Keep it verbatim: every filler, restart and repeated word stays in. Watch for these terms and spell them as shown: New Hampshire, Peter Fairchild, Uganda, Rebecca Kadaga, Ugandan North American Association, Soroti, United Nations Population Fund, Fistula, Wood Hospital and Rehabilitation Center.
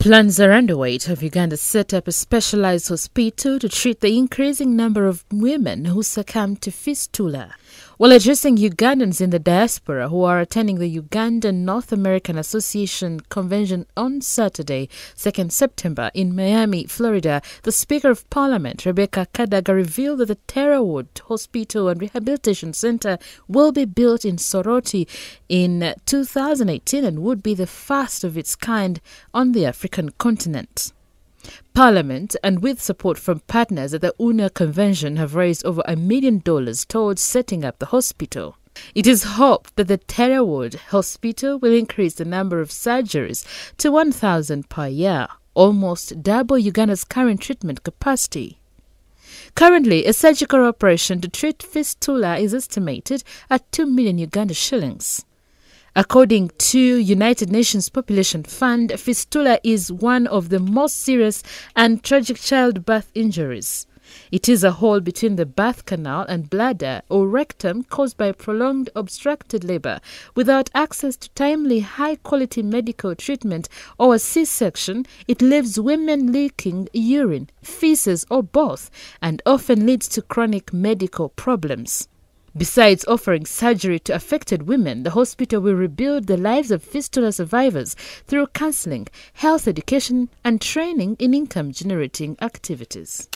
Plans are underway to have Uganda set up a specialized hospital to treat the increasing number of women who succumb to fistula. While addressing Ugandans in the diaspora who are attending the Ugandan North American Association convention on Saturday, second September, in Miami, Florida, the Speaker of Parliament, Rebecca Kadaga, revealed that the Terra Wood Hospital and Rehabilitation Center will be built in Soroti in two thousand eighteen and would be the first of its kind on the African continent. Parliament, and with support from partners at the U N A Convention, have raised over a million dollars towards setting up the hospital. It is hoped that the Terra Wood Hospital will increase the number of surgeries to one thousand per year, almost double Uganda's current treatment capacity. Currently, a surgical operation to treat fistula is estimated at two million Uganda shillings. According to United Nations Population Fund, fistula is one of the most serious and tragic childbirth injuries. It is a hole between the birth canal and bladder or rectum caused by prolonged obstructed labor without access to timely high-quality medical treatment or a C-section. It leaves women leaking urine, feces or both, and often leads to chronic medical problems. Besides offering surgery to affected women, the hospital will rebuild the lives of fistula survivors through counseling, health education, and training in income-generating activities.